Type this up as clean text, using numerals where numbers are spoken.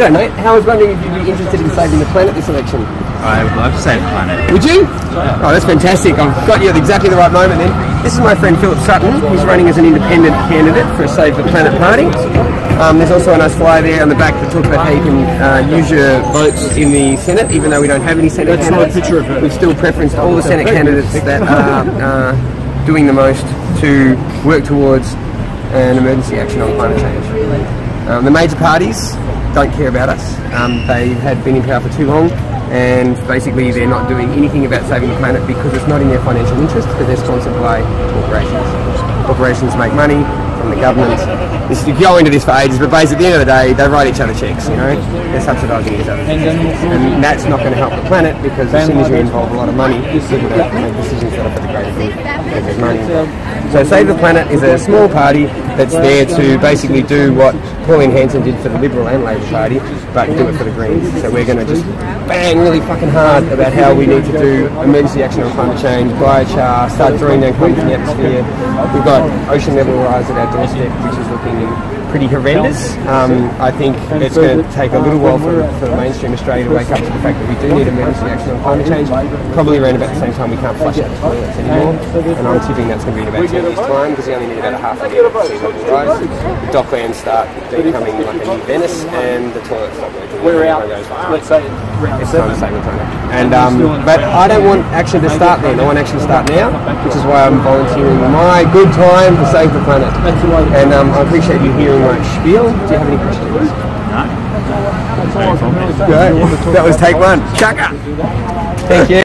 Good night. I was wondering if you'd be interested in saving the planet this election. I would love to save the planet. Would you? Yeah. Oh, that's fantastic. I've got you at exactly the right moment then. This is my friend Philip Sutton. He's running as an independent candidate for a Save the Planet Party. There's also a nice flyer there on the back that talks about how you can use your votes in the Senate, even though we don't have any Senate candidates. That's not a picture of it. We've still preferenced all the Senate candidates that are doing the most to work towards an emergency action on climate change. The major parties don't care about us. They had been in power for too long, and basically they're not doing anything about saving the planet because it's not in their financial interest, because they're sponsored by corporations. Corporations make money from the government. You go into this for ages, but basically at the end of the day, they write each other checks, you know? They're subsidising each other. And that's not going to help the planet, because as soon as you involve a lot of money, people don't make decisions that are for the greater good. Money. So Save the Planet is a small party that's there to basically do what Pauline Hanson did for the Liberal and Labour Party, but do it for the Greens. So we're going to just bang really fucking hard about how we need to do emergency action on climate change, biochar, start throwing down carbon from the atmosphere. We've got ocean level rise at our doorstep, which is looking pretty horrendous. I think it's going to take a little while for mainstream Australia to wake up to the fact that we do need emergency action on climate change, probably around about the same time we can't flush out the toilets anymore. And I'm tipping that's going to be in about 2 years' time, because we only need about a half a year to see level rise. The Docklands start becoming like a new Venice, and the toilets stop working. We're out. Let's say it's time to save the planet. And but I don't want action to start then. I want action to start now, which is why I'm volunteering my good time to save the planet. And I appreciate you hearing my spiel. Do you have any questions? No. That was take one. Chaka. Thank you.